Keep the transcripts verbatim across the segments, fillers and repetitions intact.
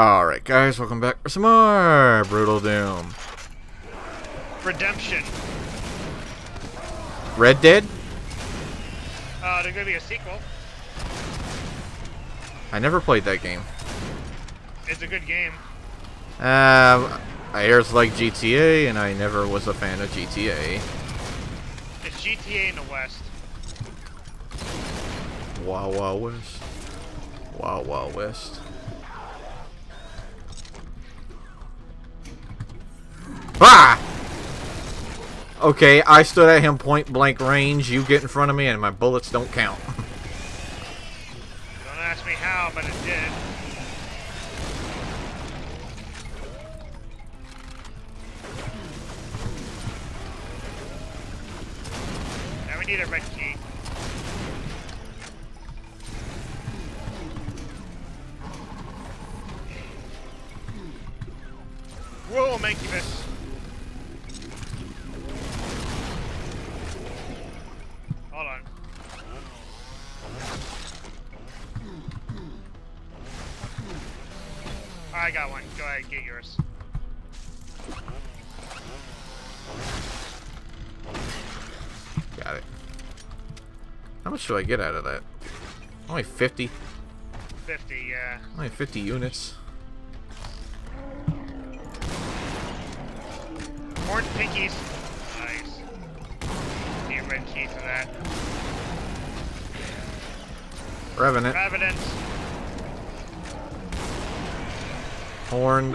Alright guys, welcome back for some more Brutal Doom. Redemption. Red Dead? Uh, there's gonna be a sequel. I never played that game. It's a good game. Uh, I hear it's like G T A, and I never was a fan of G T A. It's G T A in the West. Wow, wow, West. Wow, wow, West. Ah! Okay, I stood at him point blank range. You get in front of me, and my bullets don't count. Don't ask me how, but it did. Now we need a red key. Whoa, Mancubus! Hold on. I got one. Go ahead, get yours. Got it. How much do I get out of that? Only fifty. Fifty, yeah. Only fifty units. Orange pinkies. Nice. Need a red key for that. Revenant. Revenant. Horned.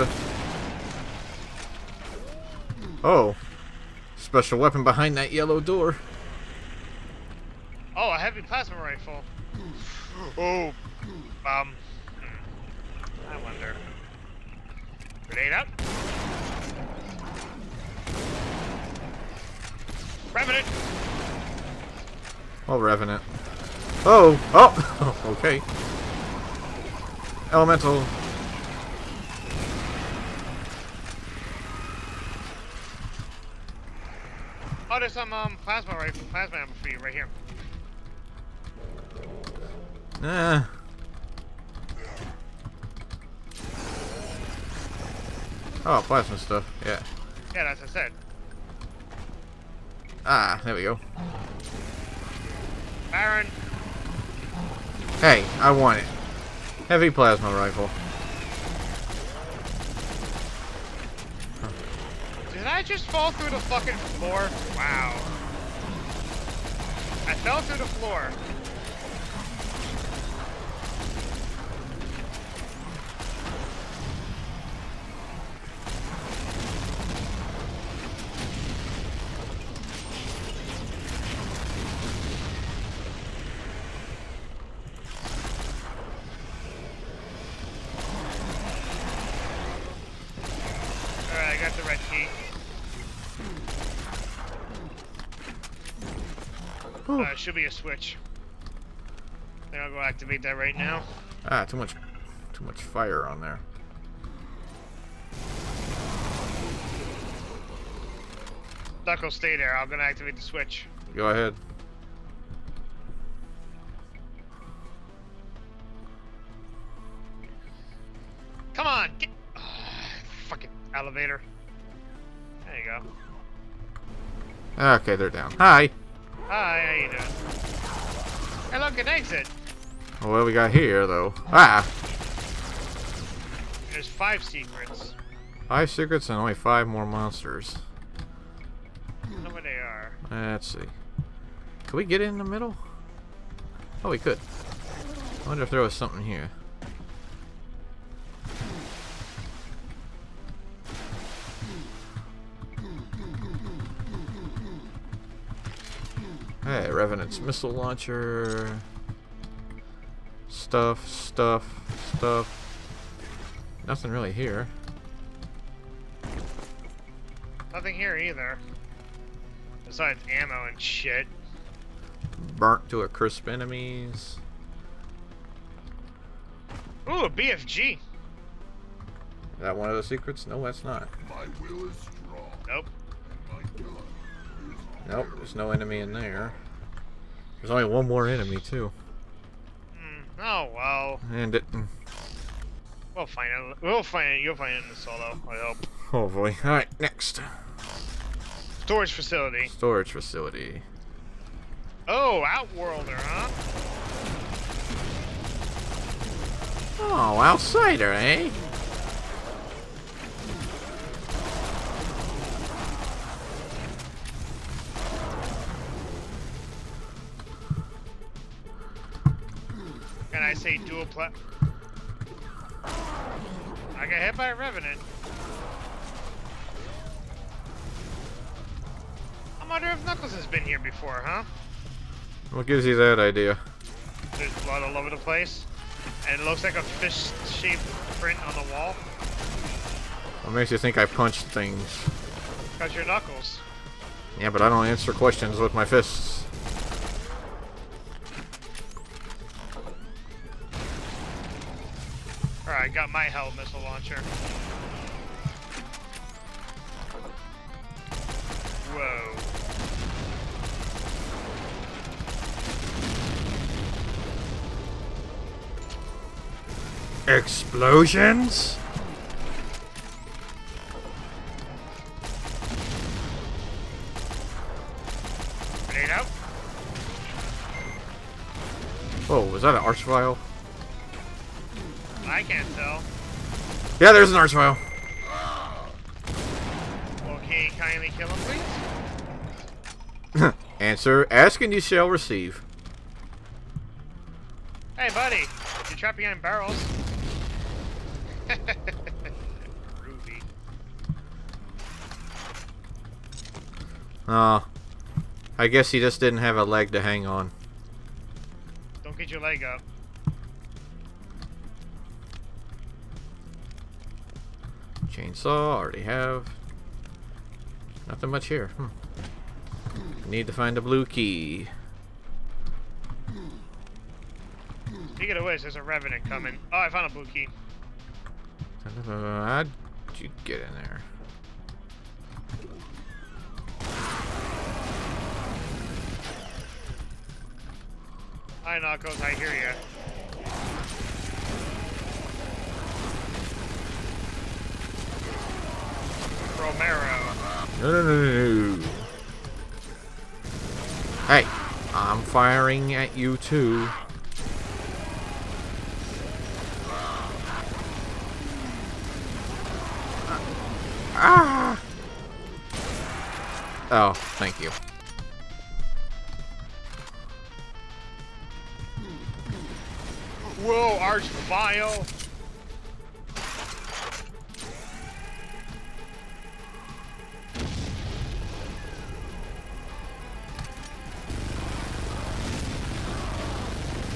Oh. Special weapon behind that yellow door. Oh, a heavy plasma rifle. Oh. Um. I wonder. Grenade out. Revenant! Oh, Revenant. Oh! Oh! Okay. Elemental. Oh, there's some um, plasma rifle, plasma ammo for you right here. Nah. Oh, plasma stuff, yeah. Yeah, that's what I said. Ah, there we go. Baron. Hey, I want it. Heavy plasma rifle. Did I just fall through the fucking floor? Wow. I fell through the floor. Uh, should be a switch. I think I'll go activate that right now. Ah, too much, too much fire on there. Duckle, stay there. I'm gonna activate the switch. Go ahead. Come on, get uh, fucking elevator. There you go. Okay, they're down. Hi. Hi, how you doing? Hey, look, an exit! Well, what do we got here, though? Ah! There's five secrets. Five secrets and only five more monsters. I don't know where they are. Let's see. Can we get in the middle? Oh, we could. I wonder if there was something here. Hey, Revenant's missile launcher. Stuff, stuff, stuff. Nothing really here. Nothing here either. Besides ammo and shit. Burnt to a crisp enemies. Ooh, a B F G. Is that one of the secrets? No, that's not. My will is strong. Nope. Nope, there's no enemy in there. There's only one more enemy, too. Mm, oh, well. And it... We'll find it. We'll find it. You'll find it in the solo, I hope. Hopefully. All right, next. Storage facility. Storage facility. Oh, Outworlder, huh? Oh, Outsider, eh? Can I say dual plat? I got hit by a Revenant. I wonder if Knuckles has been here before, huh? What gives you that idea? There's blood all over the place, and it looks like a fish-shaped print on the wall. What makes you think I punched things? Because your knuckles. Yeah, but I don't answer questions with my fists. Alright, I got my hell missile launcher. Whoa. Explosions? Grenade out. Whoa, was that an Archvile? I can't tell. Yeah, there's an Archvile. Well, can you kindly kill him, please? Answer, ask and you shall receive. Hey, buddy. You're trapped behind barrels. Ruby. Uh, I guess he just didn't have a leg to hang on. Don't get your leg up. Chainsaw, already have. Nothing much here. Hmm. Need to find a blue key. Speaking of which, there's a Revenant coming. Oh, I found a blue key. How'd you get in there? Hi, Knuckles, I hear ya. Romero. No, no, no, no, no. Hey, I'm firing at you too. Ah! Oh, thank you. Whoa, Archvile!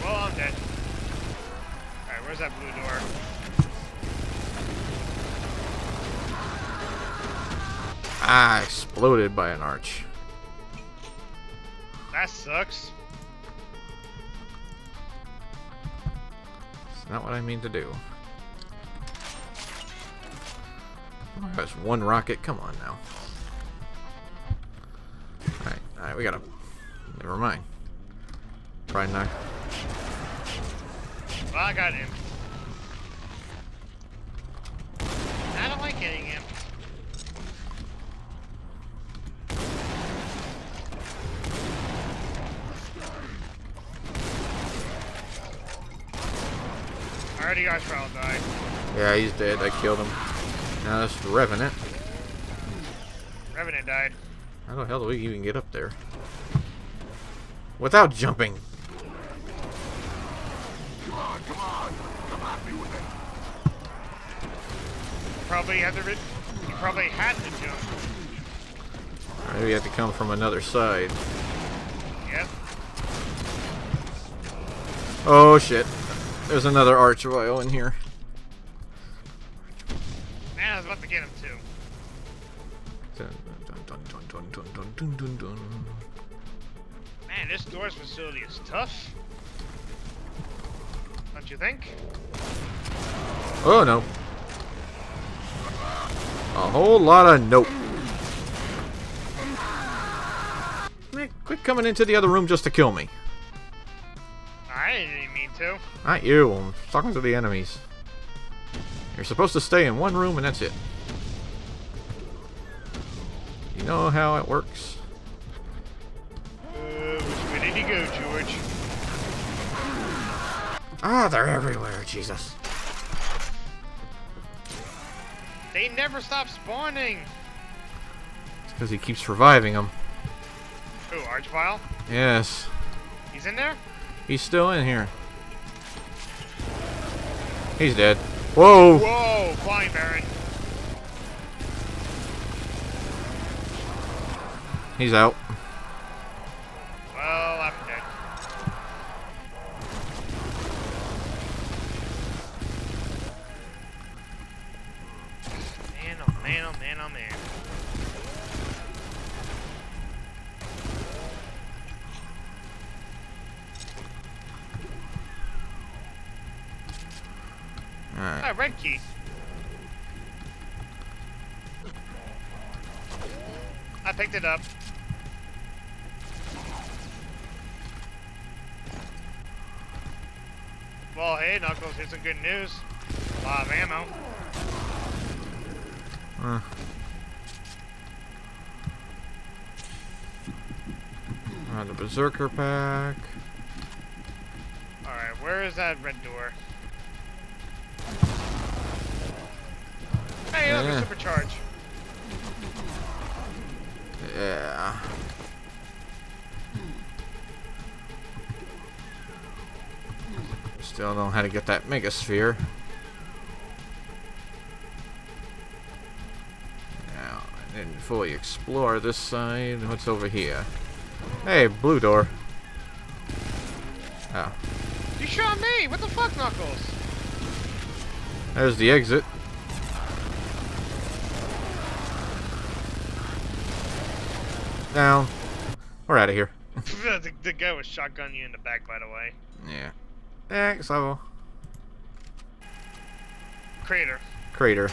Well, I'm dead. Alright, where's that blue door? Ah, exploded by an arch. That sucks. It's not what I mean to do. Oh, that's one rocket. Come on now. Alright, alright, we gotta. Never mind. Try and knock. Well, I got him. I don't like hitting him. Yeah, he's dead. I killed him. Now that's the Revenant. Revenant died. How the hell do we even get up there? Without jumping. Come on, come on. Come at me with it. Probably had to, you probably had to jump. Maybe you have to come from another side. Yep. Oh shit. There's another Archvile in here. Man, I was about to get him too. Dun, dun, dun, dun, dun, dun, dun, dun, dun. Man, this door's facility is tough. Don't you think? Oh no. A whole lot of nope. Man, quit coming into the other room just to kill me. I didn't mean to. Not you. I'm talking to the enemies. You're supposed to stay in one room and that's it. You know how it works. Uh, which way did he go, George? Ah, oh, they're everywhere, Jesus. They never stop spawning! It's because he keeps reviving them. Who, Archvile? Yes. He's in there? He's still in here. He's dead. Whoa! Whoa! Flying Baron! He's out. Well, I'm dead. Man, oh man, oh man, oh man. Alright. Ah, red key. I picked it up. Well, hey, Knuckles, here's some good news. A lot of ammo. Uh. Alright, the Berserker pack. Alright, where is that red door? Hey, look, yeah. Supercharge. Yeah. Still don't know how to get that Megasphere. Now, I didn't fully explore this side. What's over here? Hey, blue door. Oh. You shot me! What the fuck, Knuckles? There's the exit. Down. We're out of here. the, the guy was shotgunning you in the back, by the way. Yeah. Next level. Crater. Crater.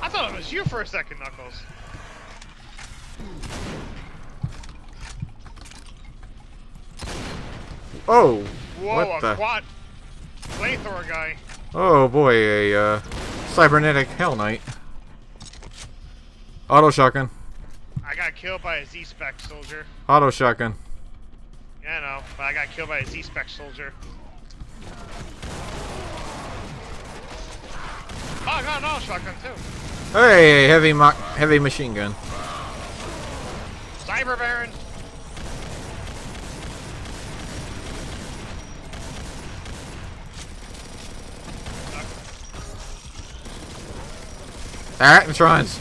I thought it was you for a second, Knuckles. Oh! Whoa, what a the? Quad playthrower guy. Oh boy, a uh, cybernetic Hell Knight. Auto shotgun. I got killed by a Z-Spec soldier. Auto shotgun. Yeah, no, but I got killed by a Z-Spec soldier. Oh, I got an auto shotgun too. Hey, heavy mo heavy machine gun. Cyber Baron. Arachnotron's.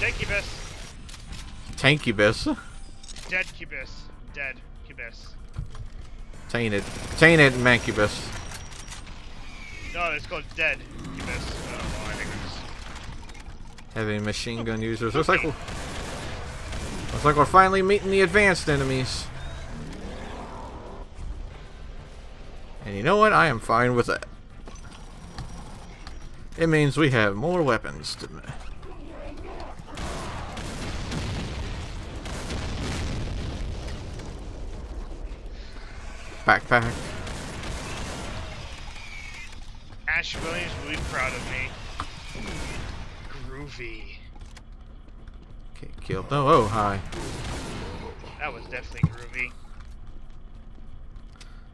Tankubus. Tankubus. Dead Cubus. Dead Cubus. Tainted. Tainted Mancubus. No, it's called Dead Cubus. Oh, I think it's... Heavy machine gun users. Looks like, looks like we're finally meeting the advanced enemies. And you know what? I am fine with that. It means we have more weapons to me. Backpack. Ash Williams will be proud of me. Groovy. Okay, killed. Oh, oh, hi. That was definitely groovy.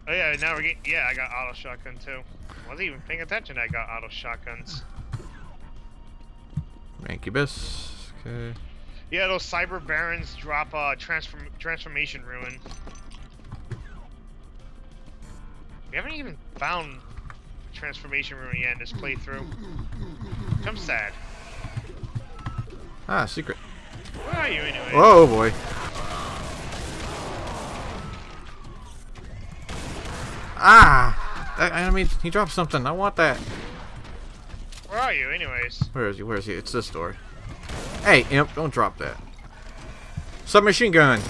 Oh yeah, now we're getting... Yeah, I got auto shotgun too. Wasn't even paying attention, I got auto shotguns. Mancubus. Okay. Yeah, those cyber barons drop uh, transform transformation ruin. We haven't even found transformation ruin yet in this playthrough. I'm sad. Ah, secret. Where are you anyway? Oh boy. Ah! That enemy, he dropped something. I want that. Where are you, anyways? Where is he? Where is he? It's this door. Hey, imp, don't drop that. Submachine gun!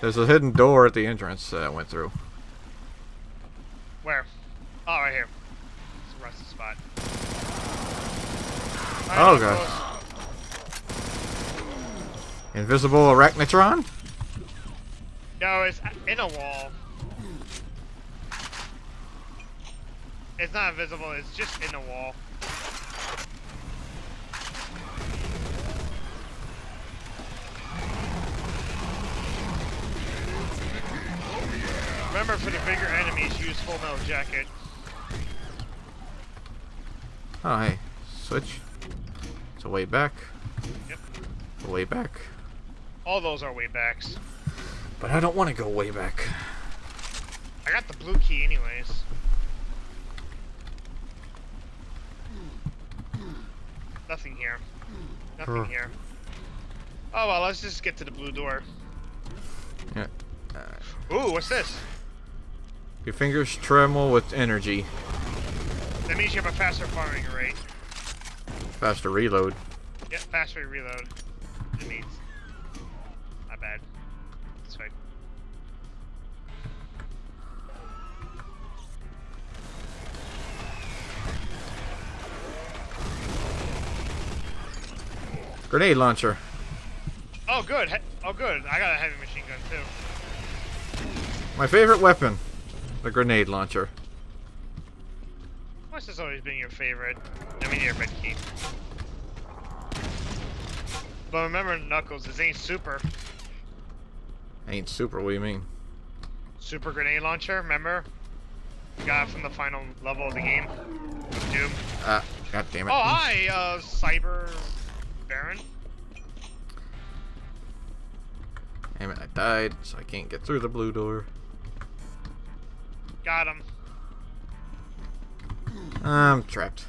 There's a hidden door at the entrance that I went through. Where? Oh, right here. rusty spot. Oh god. Invisible Arachnotron? No, it's in a wall. It's not invisible, it's just in a wall. Remember, for the bigger enemies, use Full Metal Jacket. Oh, hey. Switch. It's a way back. Yep. A way back. All those are way backs. But I don't want to go way back. I got the blue key anyways. Nothing here. Nothing Brr. here. Oh, well, let's just get to the blue door. Yeah. Uh, Ooh, what's this? Your fingers tremble with energy. That means you have a faster firing rate. Faster reload. Yep, faster reload. It means. Not bad. This way. Grenade launcher. Oh good. He oh good. I got a heavy machine gun too. My favorite weapon, the grenade launcher. What's this always been your favorite? I mean your red key. But remember, Knuckles, this ain't super. Ain't super, what do you mean? Super Grenade Launcher, remember? We got it from the final level of the game. Doom. Uh, God damn it. Oh, hi, uh, Cyber Baron. Damn it, I died, so I can't get through the blue door. Got him. I'm trapped.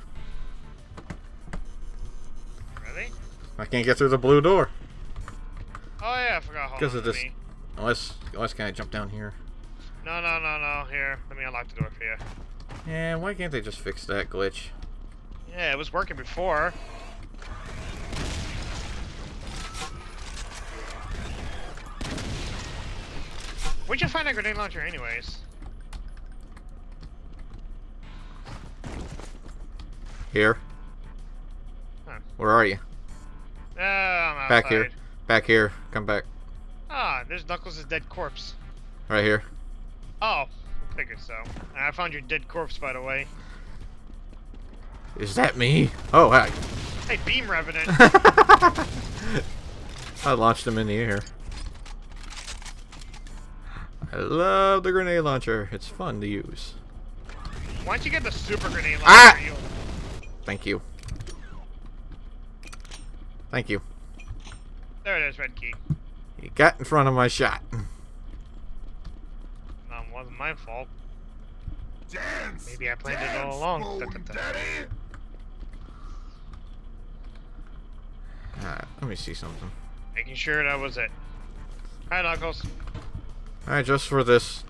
Really? I can't get through the blue door. Oh yeah, I forgot. Hold Because of this, me. unless, unless can I jump down here? No, no, no, no. Here, let me unlock the door for you. Yeah, why can't they just fix that glitch? Yeah, it was working before. Where'd you find a grenade launcher, anyways? Here. Huh. Where are you? Uh, I'm outside. Back here. Back here. Come back. Ah, there's Knuckles' dead corpse. Right here. Oh, I figured so. I found your dead corpse, by the way. Is that me? Oh, hi. Hey, Beam Revenant. I launched him in the air. I love the grenade launcher. It's fun to use. Why don't you get the super grenade launcher? Ah! You? Thank you. Thank you. There it is, red key. You got in front of my shot. No, it wasn't my fault. Dance, Maybe I planned dance, it all along. Da, da, da. Alright, let me see something. Making sure that was it. Hi, Knuckles. Alright, just for this,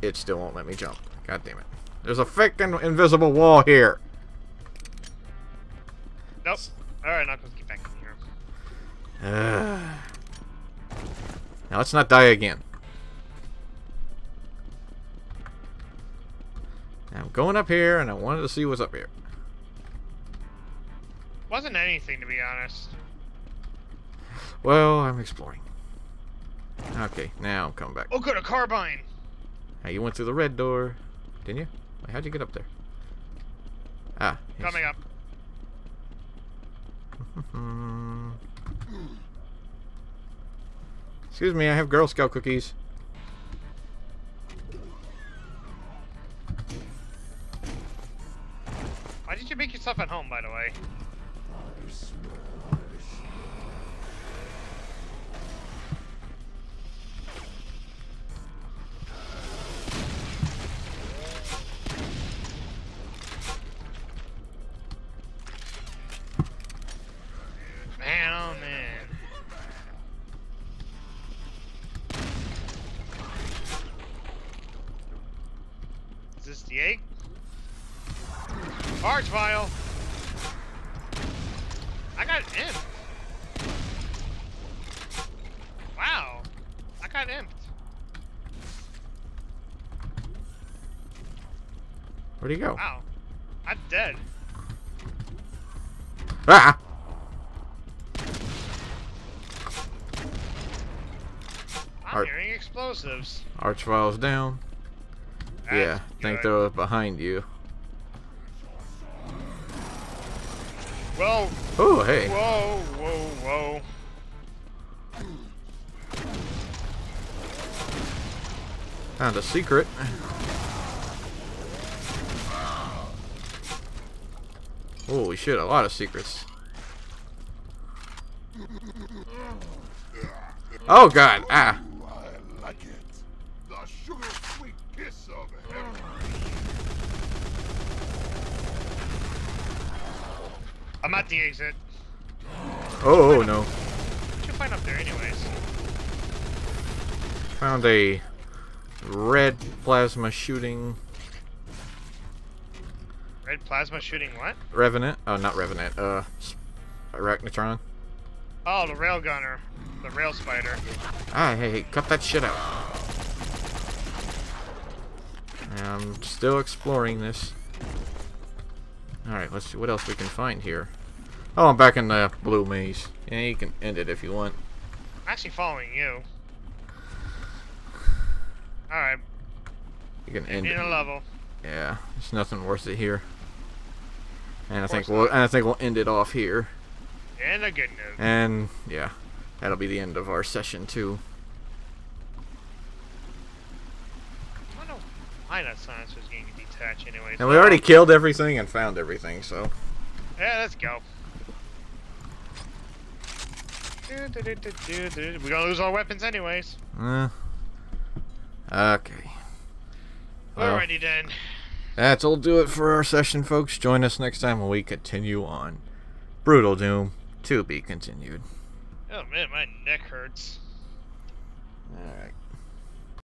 it still won't let me jump. God damn it. There's a freaking invisible wall here. Nope. Alright, Knuckles, get back in here. Uh, now let's not die again. Now I'm going up here, and I wanted to see what's up here. Wasn't anything, to be honest. Well, I'm exploring. Okay, now I'm coming back. Oh, good, a carbine! Now you went through the red door, didn't you? Wait, how'd you get up there? Ah. Coming up. Excuse me, I have Girl Scout cookies. Why did you make yourself at home, by the way? Archvile. I got imped. Wow. I got imped. Where'd he go? Wow. I'm dead. Ah! I'm Arch hearing explosives. Archvile's down. That's yeah, good. Think they're behind you. Whoa! Oh, hey! Whoa! Whoa! Whoa! Found a secret. Holy shit, a lot of secrets. Oh god, ah. I like it. The sugar sweet kiss of heaven. I'm at the exit. Oh, oh no. What'd you find up there anyways? Found a red plasma shooting. Red plasma shooting what? Revenant. Oh, not Revenant. Uh, Arachnotron. Oh, the railgunner. The rail spider. Ah, hey, hey, cut that shit out. I'm still exploring this. Alright, let's see what else we can find here. Oh, I'm back in the blue maze. Yeah, you can end it if you want. I'm actually following you. Alright. You can end it. Need a level. Yeah, it's nothing worth it here. And I think we'll and I think we'll end it off here. And a good note. And yeah, that'll be the end of our session too. I don't know why that science was going to detach anyway. And we already killed everything and found everything, so. Yeah, let's go. We're gonna lose all weapons anyways. Uh, okay. Well, alrighty then. That'll do it for our session, folks. Join us next time when we continue on Brutal Doom, to be continued. Oh man, my neck hurts. Alright.